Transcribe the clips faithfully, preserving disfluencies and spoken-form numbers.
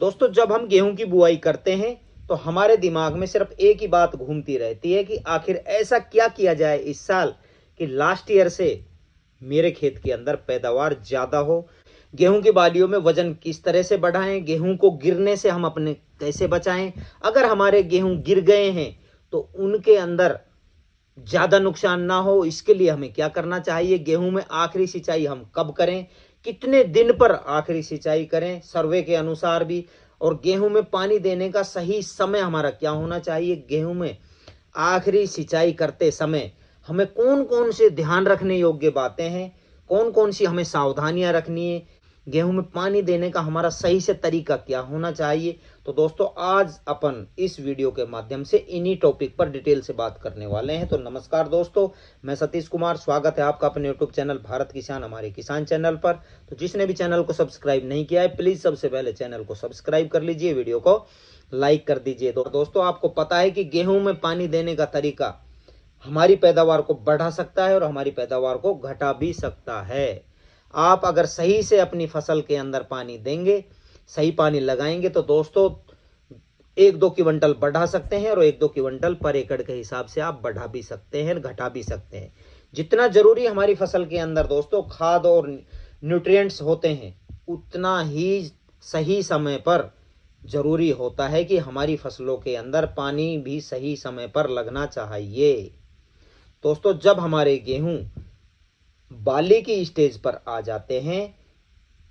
दोस्तों जब हम गेहूं की बुआई करते हैं तो हमारे दिमाग में सिर्फ एक ही बात घूमती रहती है कि आखिर ऐसा क्या किया जाए इस साल कि लास्ट ईयर से मेरे खेत के अंदर पैदावार ज़्यादा हो, गेहूं की बालियों में वजन किस तरह से बढ़ाएं, गेहूं को गिरने से हम अपने कैसे बचाएं। अगर हमारे गेहूं गिर गए हैं तो उनके अंदर ज़्यादा नुकसान ना हो, इसके लिए हमें क्या करना चाहिए, गेहूं में आखिरी सिंचाई हम कब करें, कितने दिन पर आखिरी सिंचाई करें सर्वे के अनुसार भी, और गेहूं में पानी देने का सही समय हमारा क्या होना चाहिए, गेहूं में आखिरी सिंचाई करते समय हमें कौन कौन से ध्यान रखने योग्य बातें हैं, कौन कौन सी हमें सावधानियां रखनी है, गेहूं में पानी देने का हमारा सही से तरीका क्या होना चाहिए। तो दोस्तों आज अपन इस वीडियो के माध्यम से इन्हीं टॉपिक पर डिटेल से बात करने वाले हैं। तो नमस्कार दोस्तों, मैं सतीश कुमार, स्वागत है आपका अपने यूट्यूब चैनल भारत किसान हमारे किसान चैनल पर। तो जिसने भी चैनल को सब्सक्राइब नहीं किया है प्लीज़ सबसे पहले चैनल को सब्सक्राइब कर लीजिए, वीडियो को लाइक कर दीजिए। तो दोस्तों आपको पता है कि गेहूँ में पानी देने का तरीका हमारी पैदावार को बढ़ा सकता है और हमारी पैदावार को घटा भी सकता है। आप अगर सही से अपनी फसल के अंदर पानी देंगे, सही पानी लगाएंगे तो दोस्तों एक दो क्विंटल बढ़ा सकते हैं और एक दो क्विंटल पर एकड़ के हिसाब से आप बढ़ा भी सकते हैं, घटा भी सकते हैं। जितना जरूरी हमारी फसल के अंदर दोस्तों खाद और न्यूट्रिएंट्स होते हैं उतना ही सही समय पर जरूरी होता है कि हमारी फसलों के अंदर पानी भी सही समय पर लगना चाहिए। दोस्तों जब हमारे गेहूँ बाली की स्टेज पर आ जाते हैं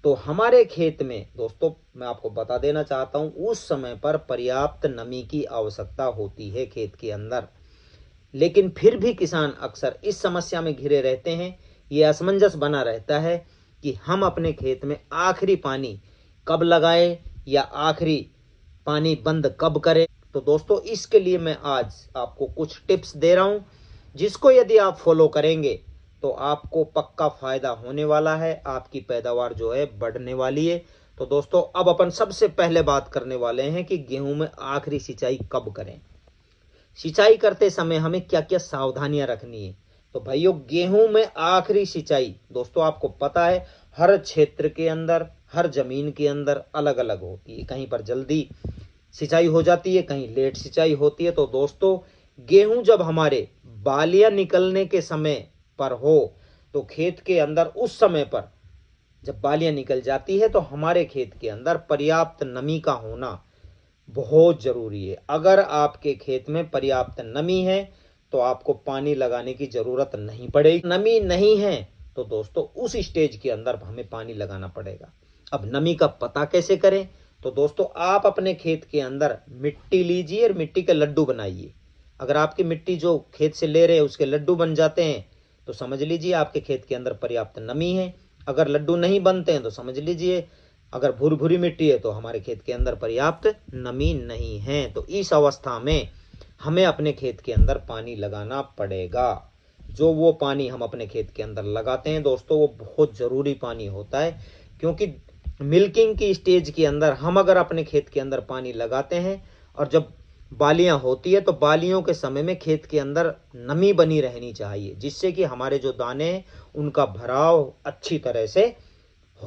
तो हमारे खेत में दोस्तों मैं आपको बता देना चाहता हूं उस समय पर पर्याप्त नमी की आवश्यकता होती है खेत के अंदर, लेकिन फिर भी किसान अक्सर इस समस्या में घिरे रहते हैं, ये असमंजस बना रहता है कि हम अपने खेत में आखिरी पानी कब लगाएं या आखिरी पानी बंद कब करें। तो दोस्तों इसके लिए मैं आज आपको कुछ टिप्स दे रहा हूँ जिसको यदि आप फॉलो करेंगे तो आपको पक्का फायदा होने वाला है, आपकी पैदावार जो है बढ़ने वाली है। तो दोस्तों अब अपन सबसे पहले बात करने वाले हैं कि गेहूं में आखिरी सिंचाई कब करें, सिंचाई करते समय हमें क्या क्या सावधानियां रखनी है। तो भाइयों गेहूं में आखिरी सिंचाई दोस्तों आपको पता है हर क्षेत्र के अंदर, हर जमीन के अंदर अलग अलग होती है, कहीं पर जल्दी सिंचाई हो जाती है, कहीं लेट सिंचाई होती है। तो दोस्तों गेहूँ जब हमारे बालियाँ निकलने के समय पर हो तो खेत के अंदर उस समय पर जब बालियां निकल जाती है तो हमारे खेत के अंदर पर्याप्त नमी का होना बहुत जरूरी है। अगर आपके खेत में पर्याप्त नमी है तो आपको पानी लगाने की जरूरत नहीं पड़ेगी, नमी नहीं है तो दोस्तों उस स्टेज के अंदर हमें पानी लगाना पड़ेगा। अब नमी का पता कैसे करें, तो दोस्तों आप अपने खेत के अंदर मिट्टी लीजिए और मिट्टी के लड्डू बनाइए। अगर आपकी मिट्टी जो खेत से ले रहे हैं उसके लड्डू बन जाते हैं तो समझ लीजिए आपके खेत के अंदर पर्याप्त नमी है। अगर लड्डू नहीं बनते हैं तो समझ लीजिए अगर भूरी भूरी मिट्टी है तो हमारे खेत के अंदर पर्याप्त नमी नहीं है। तो इस अवस्था में हमें अपने खेत के अंदर पानी लगाना पड़ेगा। जो वो पानी हम अपने खेत के अंदर लगाते हैं दोस्तों वो बहुत ज़रूरी पानी होता है, क्योंकि मिल्किंग की स्टेज के अंदर हम अगर अपने खेत के अंदर पानी लगाते हैं और जब बालियां होती है तो बालियों के समय में खेत के अंदर नमी बनी रहनी चाहिए जिससे कि हमारे जो दाने हैं उनका भराव अच्छी तरह से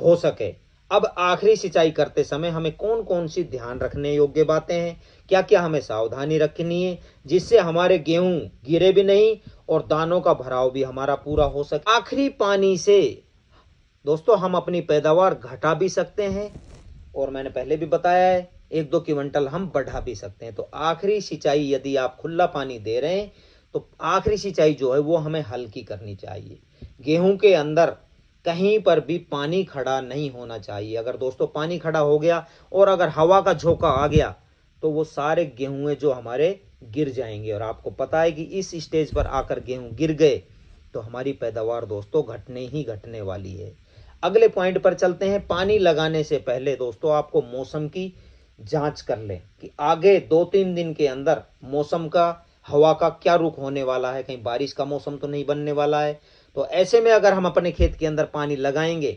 हो सके। अब आखिरी सिंचाई करते समय हमें कौन कौन सी ध्यान रखने योग्य बातें हैं, क्या क्या हमें सावधानी रखनी है जिससे हमारे गेहूं गिरे भी नहीं और दानों का भराव भी हमारा पूरा हो सके। आखिरी पानी से दोस्तों हम अपनी पैदावार घटा भी सकते हैं और मैंने पहले भी बताया है एक दो क्विंटल हम बढ़ा भी सकते हैं। तो आखिरी सिंचाई यदि आप खुला पानी दे रहे हैं तो आखिरी सिंचाई जो है वो हमें हल्की करनी चाहिए। गेहूं के अंदर कहीं पर भी पानी खड़ा नहीं होना चाहिए। अगर दोस्तों पानी खड़ा हो गया और अगर हवा का झोंका आ गया तो वो सारे गेहूँ जो हमारे गिर जाएंगे, और आपको पता है कि इस स्टेज पर आकर गेहूँ गिर गए तो हमारी पैदावार दोस्तों घटने ही घटने वाली है। अगले पॉइंट पर चलते हैं, पानी लगाने से पहले दोस्तों आपको मौसम की जांच कर लें कि आगे दो तीन दिन के अंदर मौसम का, हवा का क्या रुख होने वाला है, कहीं बारिश का मौसम तो नहीं बनने वाला है। तो ऐसे में अगर हम अपने खेत के अंदर पानी लगाएंगे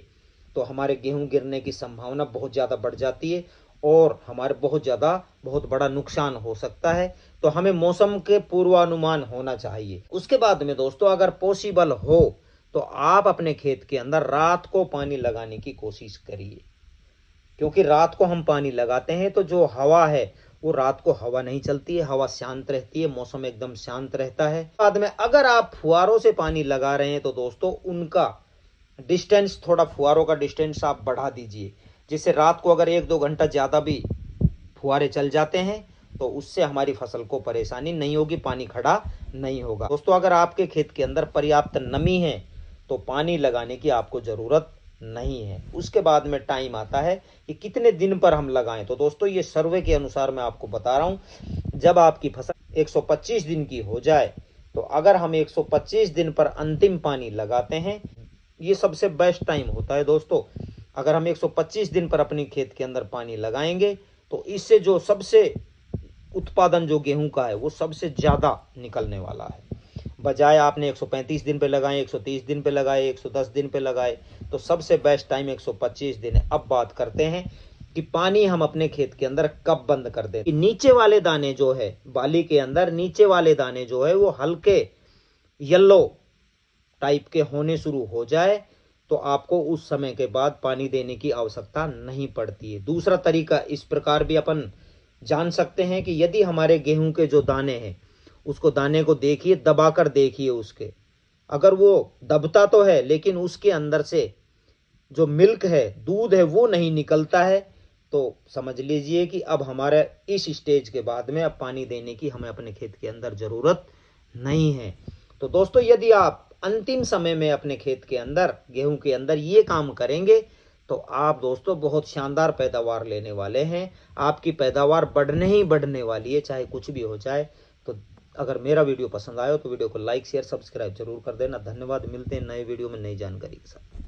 तो हमारे गेहूं गिरने की संभावना बहुत ज़्यादा बढ़ जाती है और हमारे बहुत ज़्यादा बहुत बड़ा नुकसान हो सकता है। तो हमें मौसम के पूर्वानुमान होना चाहिए। उसके बाद में दोस्तों अगर पॉसिबल हो तो आप अपने खेत के अंदर रात को पानी लगाने की कोशिश करिए, क्योंकि रात को हम पानी लगाते हैं तो जो हवा है वो रात को हवा नहीं चलती है, हवा शांत रहती है, मौसम एकदम शांत रहता है। बाद में अगर आप फुहारों से पानी लगा रहे हैं तो दोस्तों उनका डिस्टेंस थोड़ा, फुहारों का डिस्टेंस आप बढ़ा दीजिए, जिससे रात को अगर एक दो घंटा ज़्यादा भी फुहारे चल जाते हैं तो उससे हमारी फसल को परेशानी नहीं होगी, पानी खड़ा नहीं होगा। दोस्तों अगर आपके खेत के अंदर पर्याप्त नमी है तो पानी लगाने की आपको ज़रूरत नहीं है। उसके बाद में टाइम आता है कि कितने दिन पर हम लगाएं, तो दोस्तों ये सर्वे के अनुसार मैं आपको बता रहा हूँ। जब आपकी फसल एक सौ पच्चीस दिन की हो जाए तो अगर हम एक सौ पच्चीस दिन पर अंतिम पानी लगाते हैं, ये सबसे बेस्ट टाइम होता है दोस्तों। अगर हम एक सौ पच्चीस दिन पर अपने खेत के अंदर पानी लगाएंगे तो इससे जो सबसे उत्पादन जो गेहूं का है वो सबसे ज़्यादा निकलने वाला है। बजाय आपने एक सौ पैंतीस दिन पे लगाए, एक सौ तीस दिन पे लगाए, एक सौ दस दिन पे लगाए, तो सबसे बेस्ट टाइम एक सौ पच्चीस दिन है। अब बात करते हैं कि पानी हम अपने खेत के अंदर कब बंद कर दें। नीचे वाले दाने जो है बाली के अंदर, नीचे वाले दाने जो है वो हल्के येलो टाइप के होने शुरू हो जाए तो आपको उस समय के बाद पानी देने की आवश्यकता नहीं पड़ती है। दूसरा तरीका इस प्रकार भी अपन जान सकते हैं कि यदि हमारे गेहूं के जो दाने हैं उसको, दाने को देखिए, दबाकर देखिए उसके, अगर वो दबता तो है लेकिन उसके अंदर से जो मिल्क है, दूध है, वो नहीं निकलता है, तो समझ लीजिए कि अब हमारे इस स्टेज के बाद में अब पानी देने की हमें अपने खेत के अंदर ज़रूरत नहीं है। तो दोस्तों यदि आप अंतिम समय में अपने खेत के अंदर, गेहूं के अंदर ये काम करेंगे तो आप दोस्तों बहुत शानदार पैदावार लेने वाले हैं। आपकी पैदावार बढ़ने ही बढ़ने वाली है, चाहे कुछ भी हो जाए। तो अगर मेरा वीडियो पसंद आया हो तो वीडियो को लाइक, शेयर, सब्सक्राइब जरूर कर देना। धन्यवाद। मिलते हैं नए वीडियो में नई जानकारी के साथ।